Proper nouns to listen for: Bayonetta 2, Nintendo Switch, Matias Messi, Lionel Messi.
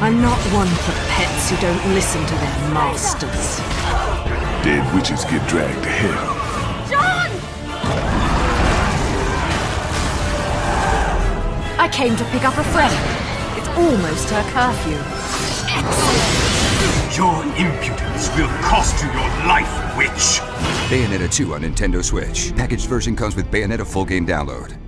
I'm not one for pets who don't listen to their masters. Dead witches get dragged to hell. John! I came to pick up a friend. It's almost her curfew. Excellent! Your impudence will cost you your life, witch! Bayonetta 2 on Nintendo Switch. Packaged version comes with Bayonetta full game download.